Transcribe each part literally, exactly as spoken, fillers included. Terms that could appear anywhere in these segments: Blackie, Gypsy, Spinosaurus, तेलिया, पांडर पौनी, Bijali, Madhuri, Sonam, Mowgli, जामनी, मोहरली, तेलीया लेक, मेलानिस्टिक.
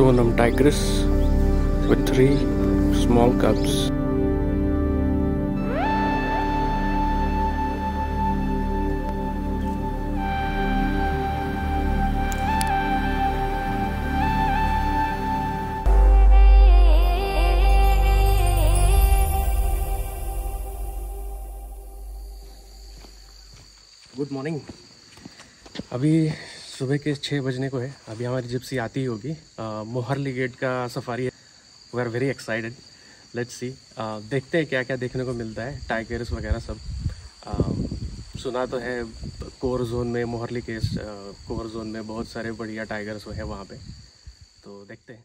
Sonam tigress with three small cubs. Good morning. अभी सुबह के छः बजने को है। अभी हमारी जिप्सी आती ही होगी। मोहरली गेट का सफारी है। We are very excited, let's see. देखते हैं क्या क्या देखने को मिलता है। टाइगर्स वगैरह सब uh, सुना तो है कोर जोन में, मोहरली के uh, कोर जोन में बहुत सारे बढ़िया टाइगर्स हैं वहाँ पे, तो देखते हैं।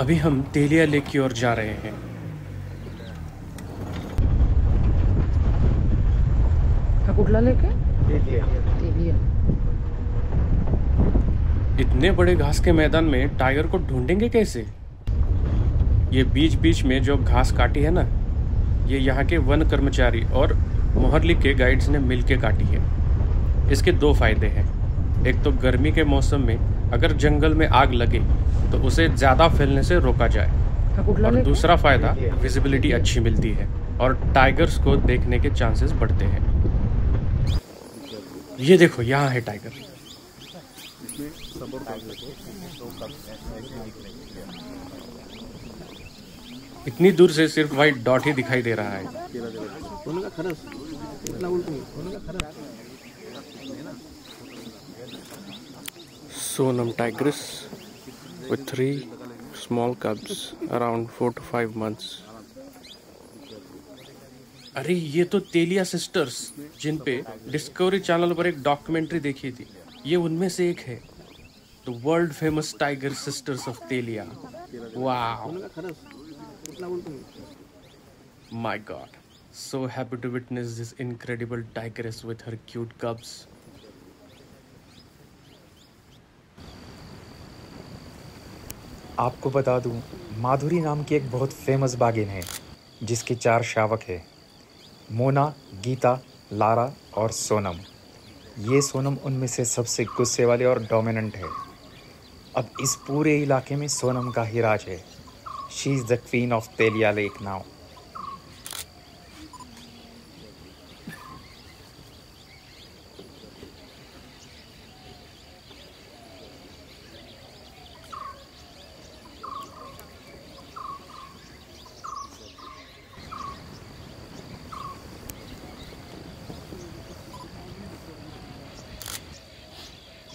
अभी हम तेलिया लेक की ओर जा रहे हैं। कुटला लेक है? तेलिया। तेलिया। इतने बड़े घास के मैदान में टाइगर को ढूंढेंगे कैसे? ये बीच बीच में जो घास काटी है ना, ये यहाँ के वन कर्मचारी और मोहरली के गाइड्स ने मिलके काटी है। इसके दो फायदे हैं। एक तो गर्मी के मौसम में अगर जंगल में आग लगे तो उसे ज़्यादा फैलने से रोका जाए, और दूसरा फ़ायदा विजिबिलिटी अच्छी मिलती है और टाइगर्स को देखने के चांसेस बढ़ते हैं। ये देखो, यहाँ है टाइगर। इतनी दूर से सिर्फ वाइट डॉट ही दिखाई दे रहा है। Sonam tigress with three small cubs around four to five months. अरे ये तो तेलिया सिस्टर्स, जिन पे डिस्कवरी चैनल पर एक डॉक्यूमेंट्री देखी थी, ये उनमें से एक है। The world famous tiger sisters of तेलिया। Wow, my god, so happy to witness this incredible tigress with her cute cubs. आपको बता दूं, माधुरी नाम की एक बहुत फेमस बागिन है जिसके चार शावक है, मोना, गीता, लारा और सोनम। ये सोनम उनमें से सबसे गुस्से वाले और डोमिनेंट है। अब इस पूरे इलाके में सोनम का ही राज है। She is the queen of तेलिया lake now.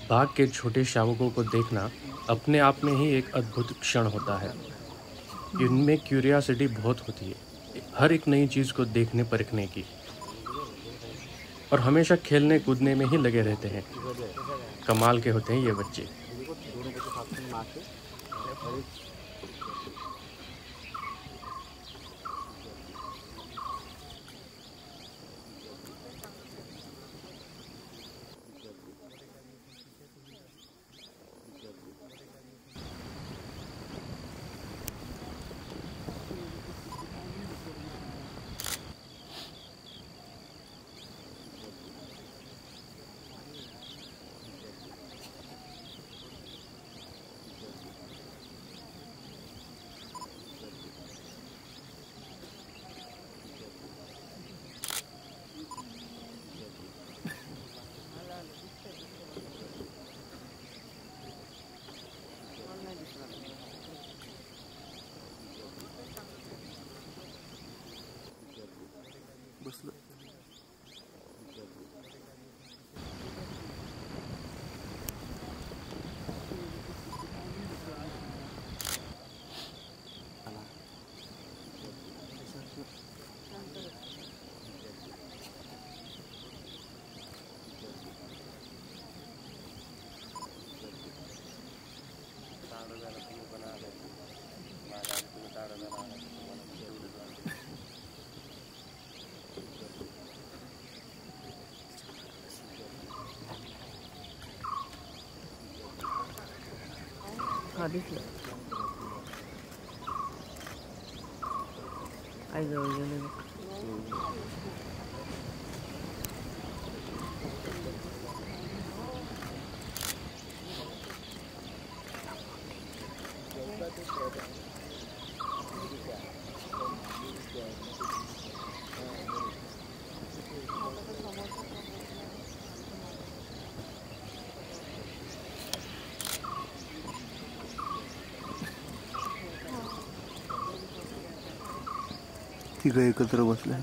बाघ के छोटे शावकों को देखना अपने आप में ही एक अद्भुत क्षण होता है। इनमें क्यूरियासिटी बहुत होती है, हर एक नई चीज़ को देखने परखने की, और हमेशा खेलने कूदने में ही लगे रहते हैं। कमाल के होते हैं ये बच्चे। हाँ दिख गया। आई जाओ ये तिघ एकत्र बसले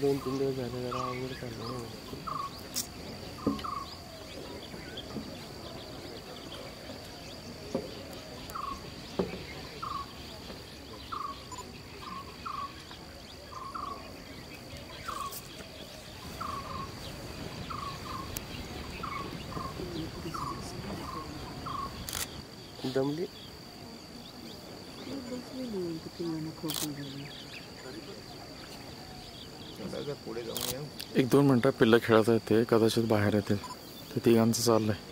दोन तीन दिवस झाले जरा आवड चालू दमली एक दोन मिनटात पिल्ला खेळत आहेत ते कदाचित बाहेर येतील ते तिघांचं चाललंय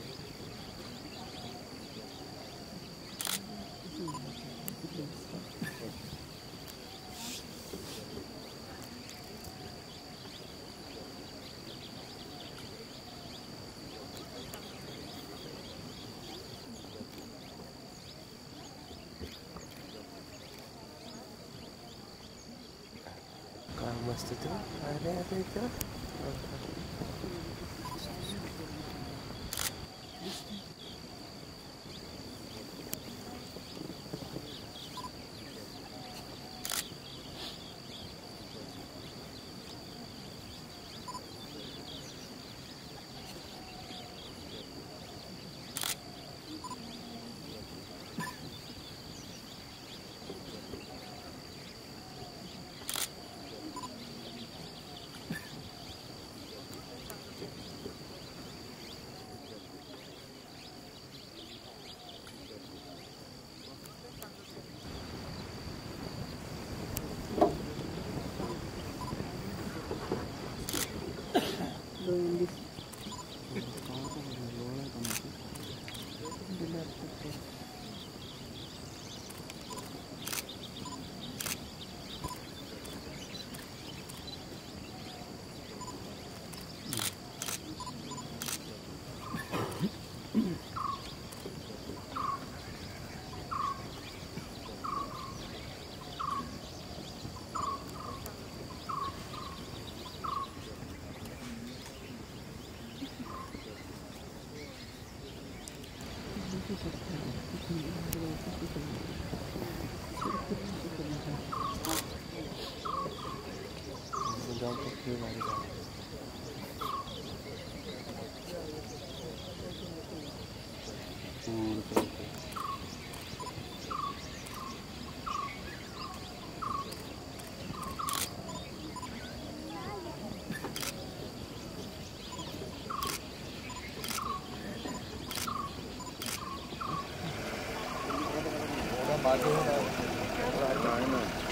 जाओ तो क्यों नहीं जाओ।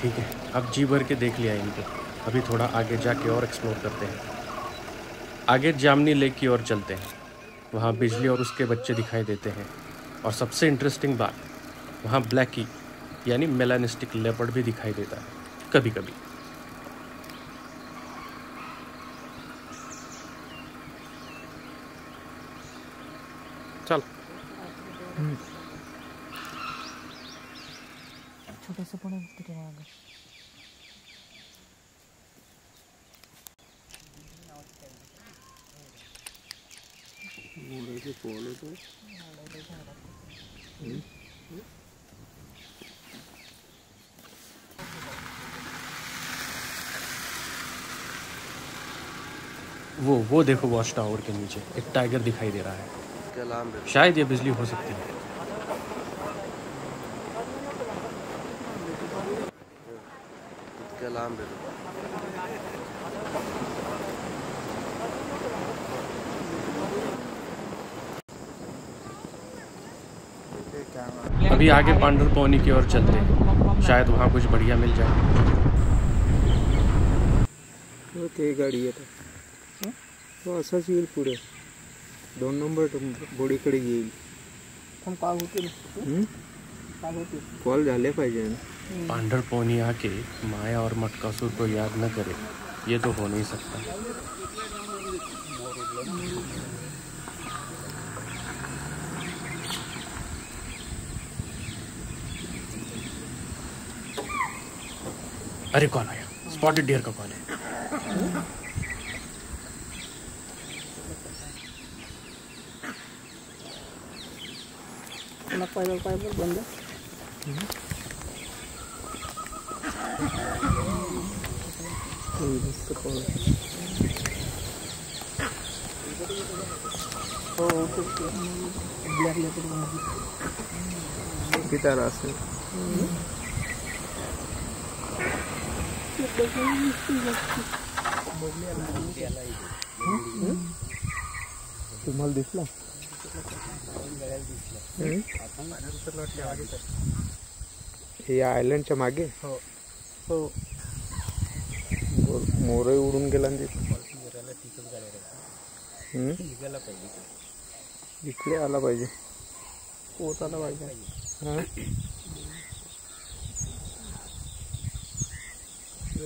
ठीक है, अब जी भर के देख लिया इनको। अभी थोड़ा आगे जाके और एक्सप्लोर करते हैं। आगे जामनी लेक की ओर चलते हैं। वहाँ बिजली और उसके बच्चे दिखाई देते हैं। और सबसे इंटरेस्टिंग बात, वहाँ ब्लैकी यानी मेलानिस्टिक लेपर्ड भी दिखाई देता है कभी कभी। चल छोटे से पड़े तो वो वो देखो, वॉच टावर के नीचे एक टाइगर दिखाई दे रहा है। शायद ये बिजली हो सकती है। अभी आगे पांडर पौनी की ओर चलते हैं, शायद वहाँ कुछ बढ़िया मिल जाए। पांडर पौनी आके माया और मटकासुर को याद न करे, ये तो हो नहीं सकता। अरे कौन आया? स्पॉटेड डियर का कॉल है। तुम्हाला दिसला? हे आयलंडच्या मागे मोर उडून गेला इकडे आला पाहिजे, पोहोचायला पाहिजे।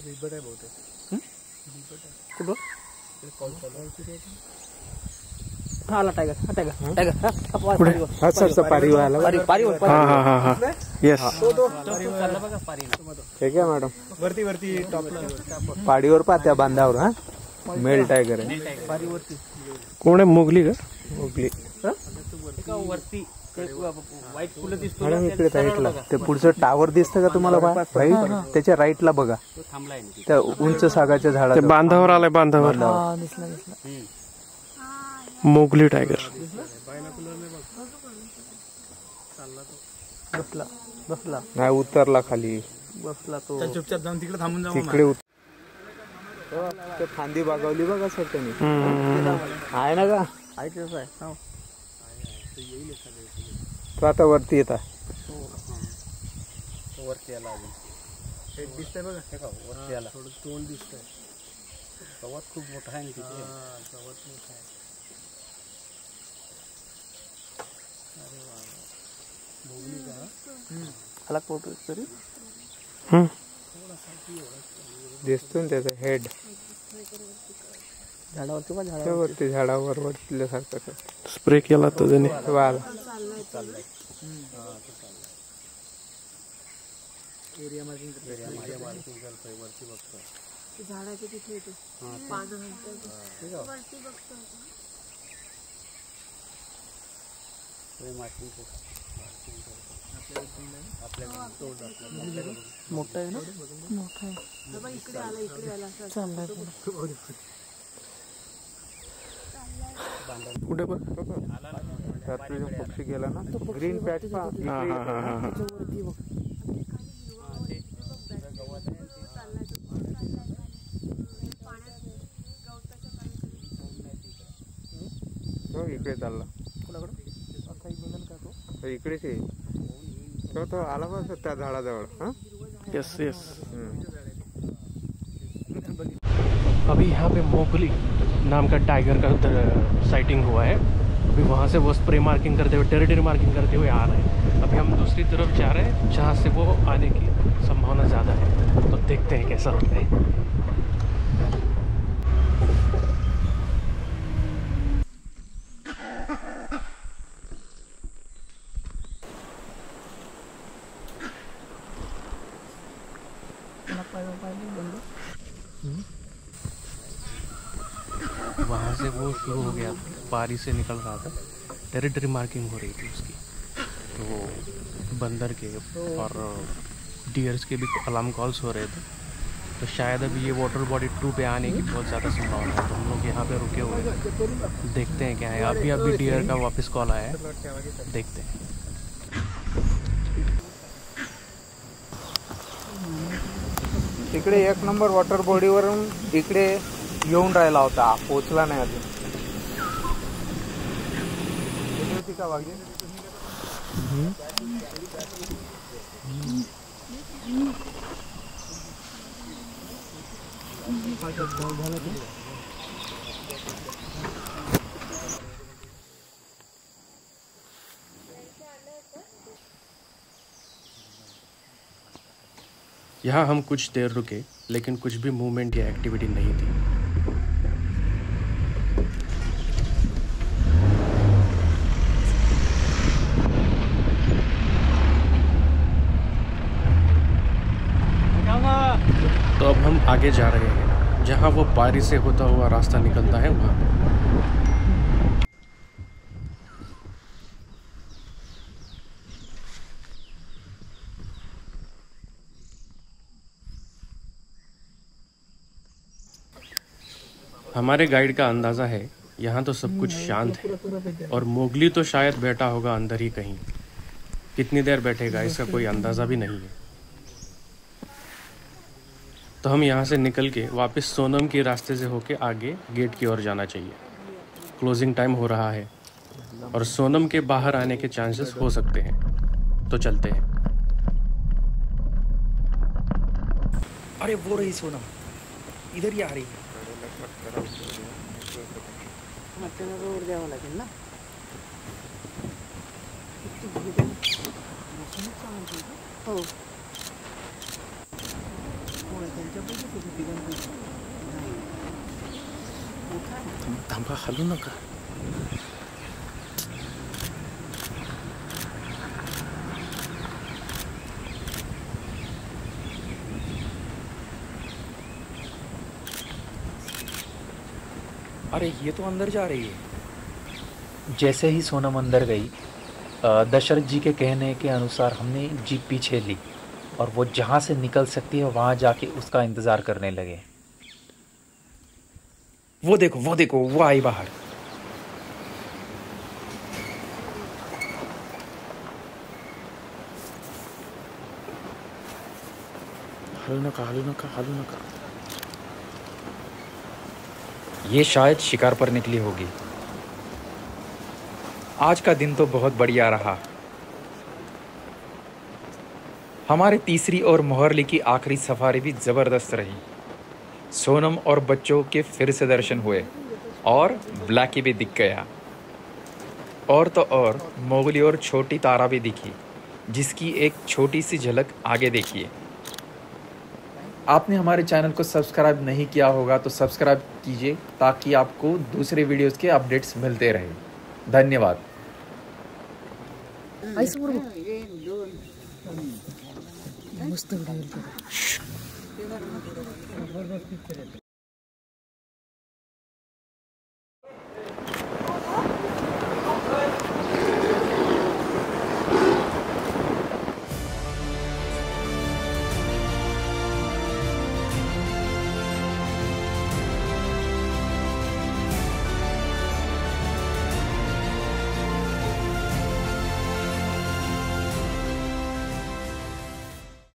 रिबट है बहुत है। रिबट है कुबो कॉल कॉल कर रहा है। हां टाइगर टाइगर टाइगर हां सर सर पारी वाला पारी वाला। हां हां हां यस तो तो चला बघा पारी ना। ठीक है मैडम, वरती वरती टॉपला पाडीवर पात्या बांधावर। हां मेल टाइगर है पारीवरती। कोण आहे? मोगली का? मोगली हां एका वरती व्हाइट फुल दिसतो ना इकडे साइडला, ते पुढचं टावर दिसतं का तुम्हाला? राईट, त्याच्या राईटला बघा, तो थांबलाय त्या उंच सागाच्या झाडाला। बांधावर आलाय, बांधावर दिसला दिसला मोगली टायगर। बसला बसला नाही उतरला खाली, बसला तो चुपचाप जाऊन तिकडे थांबून जाऊ तिकडे। ते फांदी बागवली बघा सर त्यांनी, आहे ना का? आहे तेच आहे। तो आता वरती येता वरती आला दिसतंय बघा, हे का वरती आला। थोडं तोंड दिसतंय, गवत खूप मोठा आहे ना तिथे। गवत मोठा आहे। अरे वाह, मोगली का खाला फोटो तरी हं दिसतोय त्याचा हेड झाडावरती बघा। झाडावरती झाडावर वरतीला सारखं स्प्रे केला तो त्याने वाला। एरिया मार्किंग एरिया मार्किंग करतोय वरती बघतोय झाडाच्या तिथे येतो पानं हलतंय वरती बघतोय तो मार्किंग करतोय मोठा आहे ना, मोठा आहे. इकडे आला इकडे आला चालला कुठे पण पक्षी गेला ना ग्रीन पॅट त्याच्यावरती बघ. इकडे चालला इकडेच आहे तो आला बस त्या झाडाजवळ. हा यस यस. अभी यहाँ पे मोगली नाम का टाइगर का साइटिंग हुआ है. अभी वहाँ से वो स्प्रे मार्किंग करते हुए टेरिटरी मार्किंग करते हुए आ रहे हैं. अभी हम दूसरी तरफ जा रहे हैं जहाँ से वो आने की संभावना ज़्यादा है. तो देखते हैं कैसा होता है. वहाँ से वो शुरू हो गया, पारी से निकल रहा था, टेरिटरी मार्किंग हो रही थी उसकी. तो बंदर के और डियर्स के भी अलार्म कॉल्स हो रहे थे. तो शायद अभी ये वाटर बॉडी टू पे आने की बहुत ज़्यादा संभावना है. तो हम लोग यहाँ पे रुके हुए हैं, देखते हैं क्या है. अभी अभी डियर का वापस कॉल आया है, देखते हैं. तिकडे एक नंबर वॉटर बॉडीवरून तिकडे येऊन राहिला होता, पोचला नाही अजून. का वाघे यहाँ हम कुछ देर रुके, लेकिन कुछ भी मूवमेंट या एक्टिविटी नहीं थी. तो अब हम आगे जा रहे हैं जहाँ वो पारी से होता हुआ रास्ता निकलता है वहाँ. हमारे गाइड का अंदाज़ा है यहाँ तो सब कुछ शांत है और मोगली तो शायद बैठा होगा अंदर ही कहीं. कितनी देर बैठेगा इसका कोई अंदाज़ा भी नहीं है. तो हम यहाँ से निकल के वापस सोनम के रास्ते से होके आगे गेट की ओर जाना चाहिए. क्लोजिंग टाइम हो रहा है और सोनम के बाहर आने के चांसेस हो सकते हैं. तो चलते हैं. अरे वो रही सोनम, इधर ही आ रही है. रोड द्यावा लागेल ना. हो थांबा, हलू नका. अरे ये तो अंदर जा रही है. जैसे ही सोनम अंदर गई, दशरथ जी के कहने के अनुसार हमने जीप पीछे ली और वो जहाँ से निकल सकती है वहाँ जाके उसका इंतज़ार करने लगे. वो देखो वो देखो वो आई बाहर. हालू नका हालू नका हालू नका. ये शायद शिकार पर निकली होगी. आज का दिन तो बहुत बढ़िया रहा. हमारे तीसरी और मोहरली की आखिरी सफारी भी ज़बरदस्त रही. सोनम और बच्चों के फिर से दर्शन हुए और ब्लैकी भी दिख गया. और तो और मोगली और छोटी तारा भी दिखी, जिसकी एक छोटी सी झलक आगे देखिए. आपने हमारे चैनल को सब्सक्राइब नहीं किया होगा तो सब्सक्राइब कीजिए ताकि आपको दूसरे वीडियोस के अपडेट्स मिलते रहे. धन्यवाद. मस्त